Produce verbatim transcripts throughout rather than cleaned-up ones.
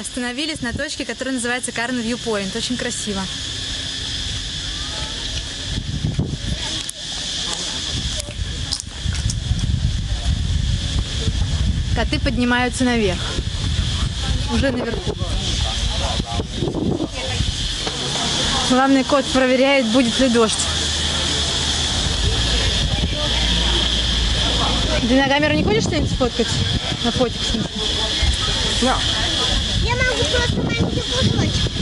остановились на точке, которая называется Карн Пойнт. Очень красиво. Коты поднимаются наверх, уже наверху. Главный кот проверяет, будет ли дождь. Ты на камеру не хочешь что-нибудь сфоткать? На фотик, в смысле? Да. Я могу просто маленьким кусочком.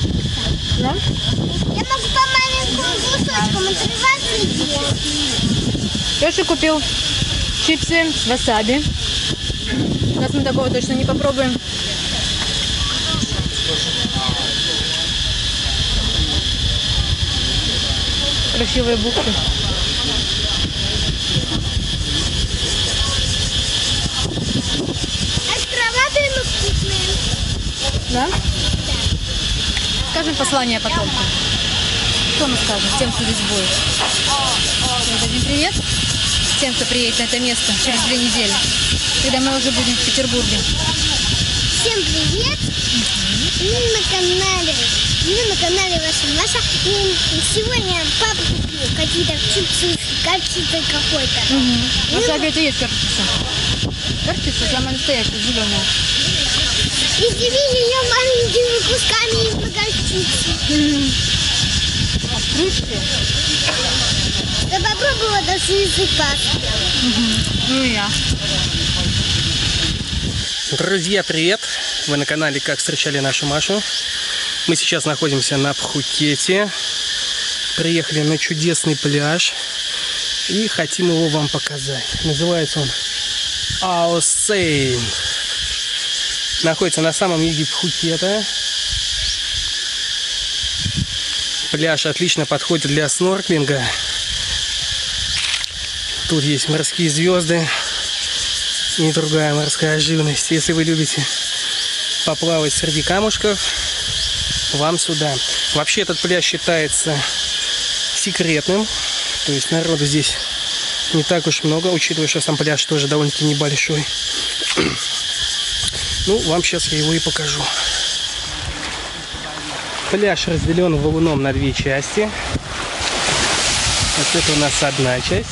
Да? Я могу по маленькому кусочкам отрывать людей. Леша купил чипсы с васаби. Сейчас мы такого точно не попробуем. Красивые буквы. Острова дымы вкусные. Да? Да. Скажем послание потом. Что мы скажем тем, кто здесь будет? Мы дадим привет тем, кто приедет на это место через две недели, когда мы уже будем в Петербурге. Всем привет! Mm-hmm. Мы на канале, мы на канале Ваша Маша. И сегодня папа купил какие-то чипсы, картиши какой-то. Mm-hmm. На самом деле есть картиши. Картиши самая настоящая, зеленая. И делили ее маленькими кусками из магазинчика. Mm-hmm. Я попробовала даже язык пасты. Угу. Ну и я. Друзья, привет! Вы на канале «Как встречали нашу Машу». Мы сейчас находимся на Пхукете. Приехали на чудесный пляж. И хотим его вам показать. Называется он Ао Сейн. Находится на самом юге Пхукета. Пляж отлично подходит для снорклинга. Тут есть морские звезды и другая морская живность. Если вы любите поплавать среди камушков, вам сюда. Вообще этот пляж считается секретным. То есть народу здесь не так уж много, учитывая, что сам пляж тоже довольно-таки небольшой. Ну, вам сейчас я его и покажу. Пляж разделен валуном на две части. Вот это у нас одна часть.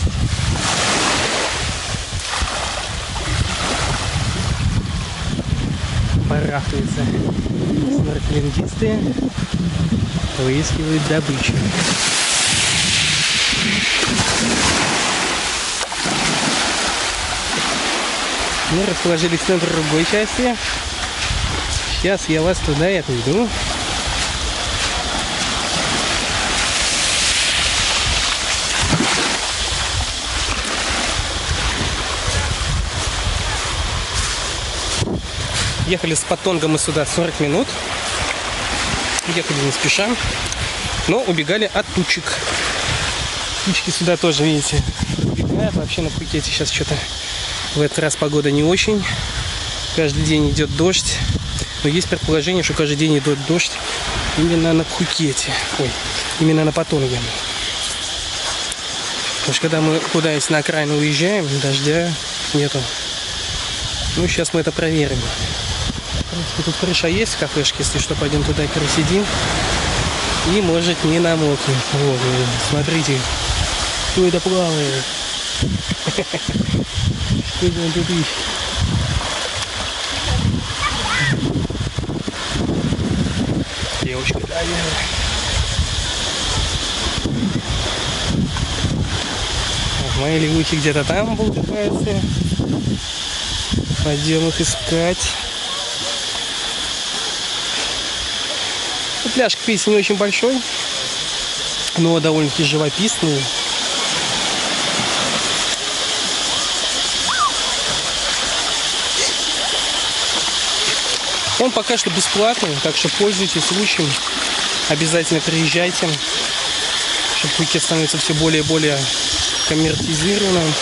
Барахтаются снорклингисты, выискивают добычу. Мы расположились на другой части. Сейчас я вас туда и отведу. Ехали с Патонга мы сюда сорок минут. Ехали не спеша, но убегали от тучек. Птички сюда тоже, видите, убегают. Вообще на Пхукете сейчас что-то в этот раз погода не очень. Каждый день идет дождь. Но есть предположение, что каждый день идет дождь именно на Пхукете. Ой, именно на Патонге. Потому что когда мы куда-нибудь на окраину уезжаем, дождя нету. Ну, сейчас мы это проверим. Тут крыша есть в кафешке, если что, пойдем туда и пересидим. И, может, не намокнем. Вот, смотрите, кто это плавает. Что это он тут ищет? Девочка, наверное. Мои лягухи где-то там болтаются. Пойдем их искать. Пляж, как видите, не очень большой, но довольно-таки живописный. Он пока что бесплатный, так что пользуйтесь случаем, обязательно приезжайте, чтобы Пхукет становится все более и более коммерциализированным.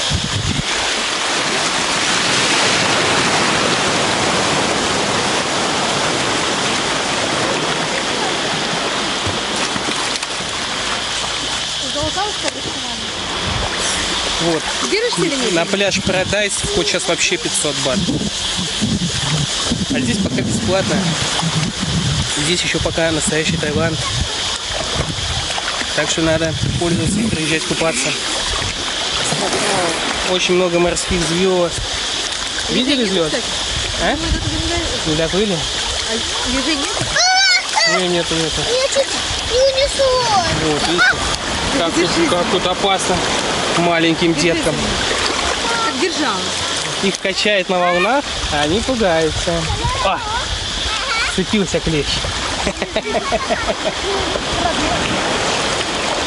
Вот. На пляж Парадайз вход сейчас вообще пятьсот бат. А здесь пока пятьсот. бесплатно. Здесь еще пока настоящий Таиланд. Так что надо пользоваться и приезжать купаться. Очень много морских звезд. Видели взлет? А? Не доплыли? Людей нет? Нет, нету, нету. Я чуть не унесла. Вот, видите, как тут, как тут опасно маленьким деткам. Как держала. Их качает на волнах, а они пугаются. А, сцепился клещ.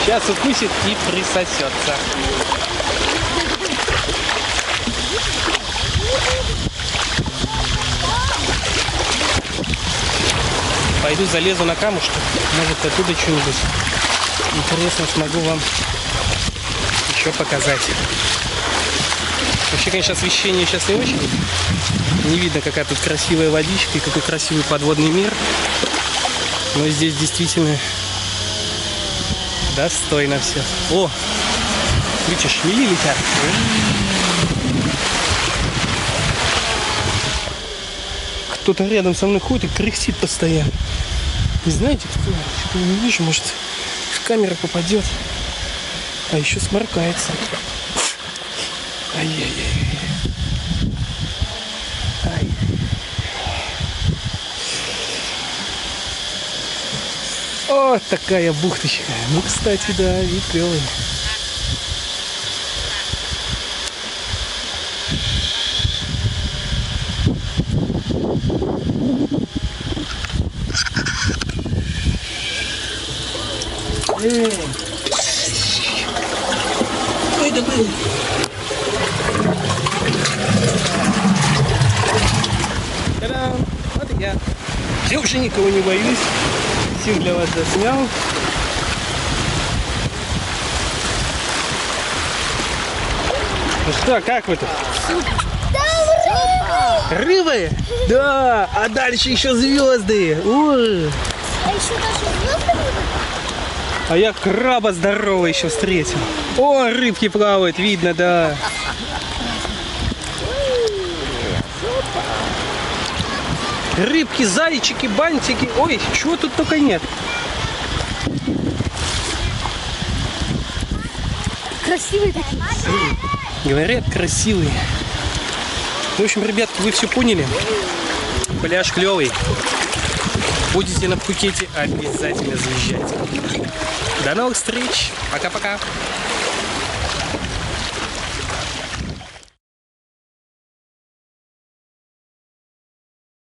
Сейчас укусит и присосется. Пойду залезу на камушки, может оттуда что-нибудь интересно смогу вам еще показать. Вообще, конечно, освещение сейчас не очень. Не видно, какая тут красивая водичка и какой красивый подводный мир. Но здесь действительно достойно все. О, видите, шмели летят. Кто-то рядом со мной ходит и кряхтит постоянно. Не знаете, кто? Что-то не вижу, может, в камеру попадет. А еще сморкается. Ай-яй-яй. Ай. Вот такая бухточка. Ну, кстати, да, вид клевый. Эй! Ой, да был! Та-дам! Вот и я! Я уже никого не боюсь. Всем для вас заснял. Ну что, как вы тут? Да, рыбы! Рыбы? Да! А дальше еще звезды! Ура! А еще даже звезды рыбы? А я краба здорового еще встретил. О, рыбки плавают, видно, да. Рыбки, зайчики, бантики. Ой, чего тут только нет. Красивые такие. Говорят, красивые. В общем, ребятки, вы все поняли. Пляж клевый. Будете на Пхукете, обязательно заезжайте. До новых встреч. Пока-пока.